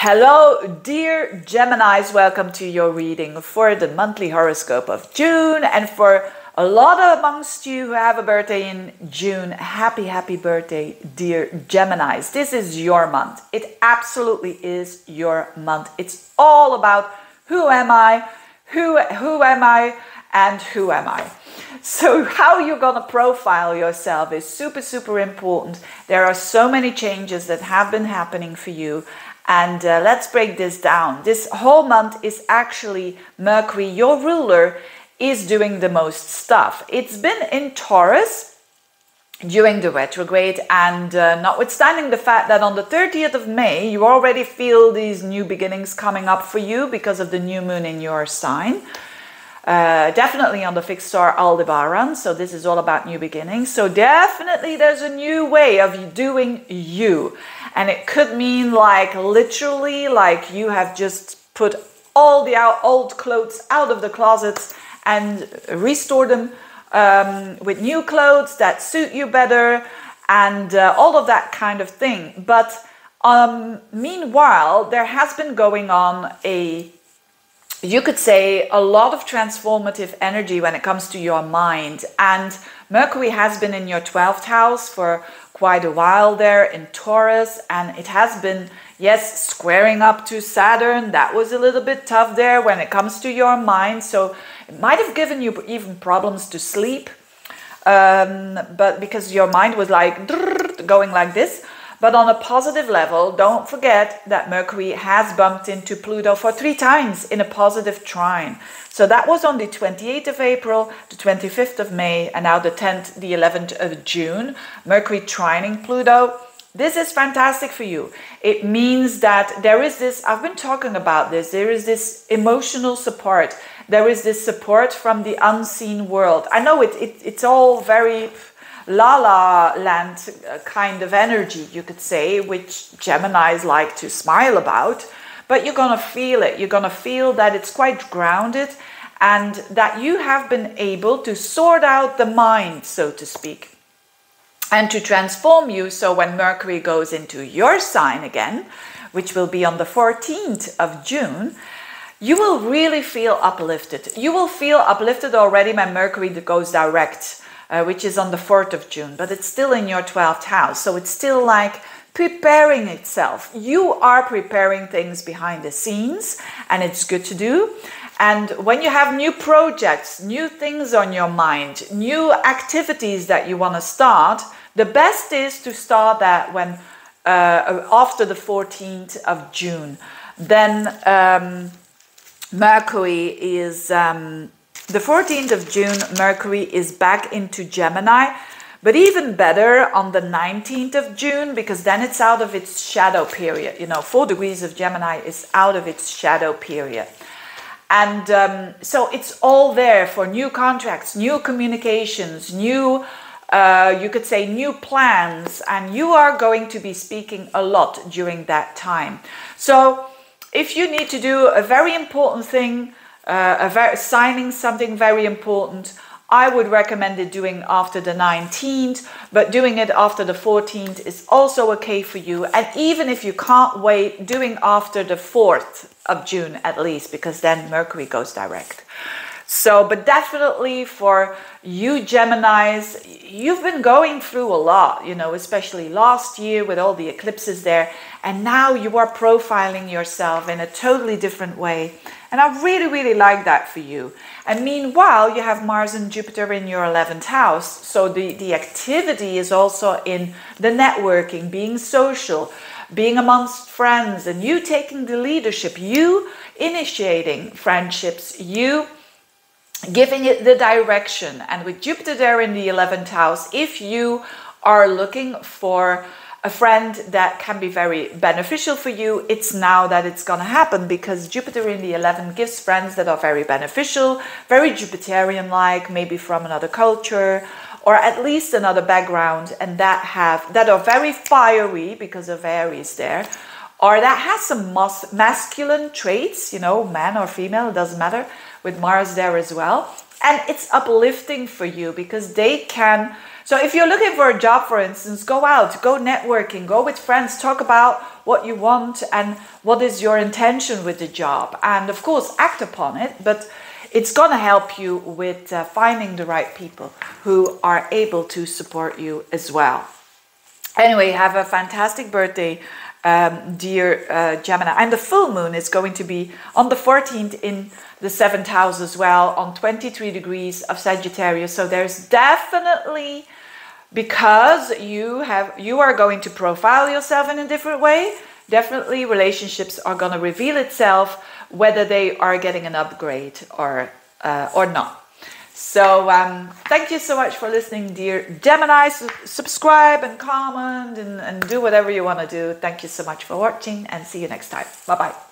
Hello dear Geminis, welcome to your reading for the monthly horoscope of June, and for a lot amongst you who have a birthday in June, happy birthday dear Geminis. This is your month. It absolutely is your month. It's all about who am I. So how you're gonna profile yourself is super important. There are so many changes that have been happening for you. And let's break this down. This whole month is actually Mercury, your ruler, is doing the most stuff. It's been in Taurus during the retrograde, and notwithstanding the fact that on the 30th of May, you already feel these new beginnings coming up for you because of the new moon in your sign. Definitely on the fixed star Aldebaran, so this is all about new beginnings. So definitely there's a new way of doing you. And it could mean like literally like you have just put all the old clothes out of the closets and restored them with new clothes that suit you better and all of that kind of thing. But meanwhile, there has been going on a, you could say, a lot of transformative energy when it comes to your mind. And Mercury has been in your 12th house for quite a while there in Taurus, and it has been, yes, squaring up to Saturn. That was a little bit tough there when it comes to your mind. So it might have given you even problems to sleep, but because your mind was like going like this. But on a positive level, don't forget that Mercury has bumped into Pluto for 3 times in a positive trine. So that was on the 28th of April, the 25th of May, and now the 10th, the 11th of June. Mercury trining Pluto. This is fantastic for you. It means that there is this, I've been talking about this, there is this emotional support. There is this support from the unseen world. I know it's all very la-la land kind of energy, you could say, which Geminis like to smile about, but you're gonna feel it. You're gonna feel that it's quite grounded and that you have been able to sort out the mind, so to speak, and to transform you. So when Mercury goes into your sign again, which will be on the 14th of June, you will really feel uplifted. You will feel uplifted already when Mercury goes direct, which is on the 4th of June, but it's still in your 12th house. So it's still like preparing itself. You are preparing things behind the scenes, and it's good to do. And when you have new projects, new things on your mind, new activities that you want to start, the best is to start that when after the 14th of June. Then Mercury is... The 14th of June, Mercury is back into Gemini, but even better on the 19th of June, because then it's out of its shadow period. You know, 4 degrees of Gemini is out of its shadow period. And so it's all there for new contracts, new communications, new, you could say, new plans. And you are going to be speaking a lot during that time. So if you need to do a very important thing, signing something very important, I would recommend it doing after the 19th, but doing it after the 14th is also okay for you. And even if you can't wait, doing after the 4th of June at least, because then Mercury goes direct. So, but definitely for you Geminis, you've been going through a lot, you know, especially last year with all the eclipses there. And now you are profiling yourself in a totally different way. And I really like that for you. And meanwhile, you have Mars and Jupiter in your 11th house. So the activity is also in the networking, being social, being amongst friends, and you taking the leadership, you initiating friendships, you giving it the direction. And with Jupiter there in the 11th house, if you are looking for a friend that can be very beneficial for you, it's now that it's going to happen, because Jupiter in the 11th gives friends that are very beneficial, very Jupiterian-like, maybe from another culture or at least another background, and that are very fiery because of Aries there, or that has some masculine traits, you know, man or female, it doesn't matter, with Mars there as well. And it's uplifting for you because they can. So if you're looking for a job, for instance, go out, go networking, go with friends, talk about what you want and what is your intention with the job. And of course, act upon it, but it's going to help you with finding the right people who are able to support you as well. Anyway, have a fantastic birthday, dear Gemini. And the full moon is going to be on the 14th in the 7th house as well, on 23 degrees of Sagittarius. So there's definitely, because you are going to profile yourself in a different way, definitely relationships are going to reveal itself, whether they are getting an upgrade or not. So thank you so much for listening, dear Gemini. Subscribe and comment and do whatever you want to do. Thank you so much for watching and see you next time. Bye-bye.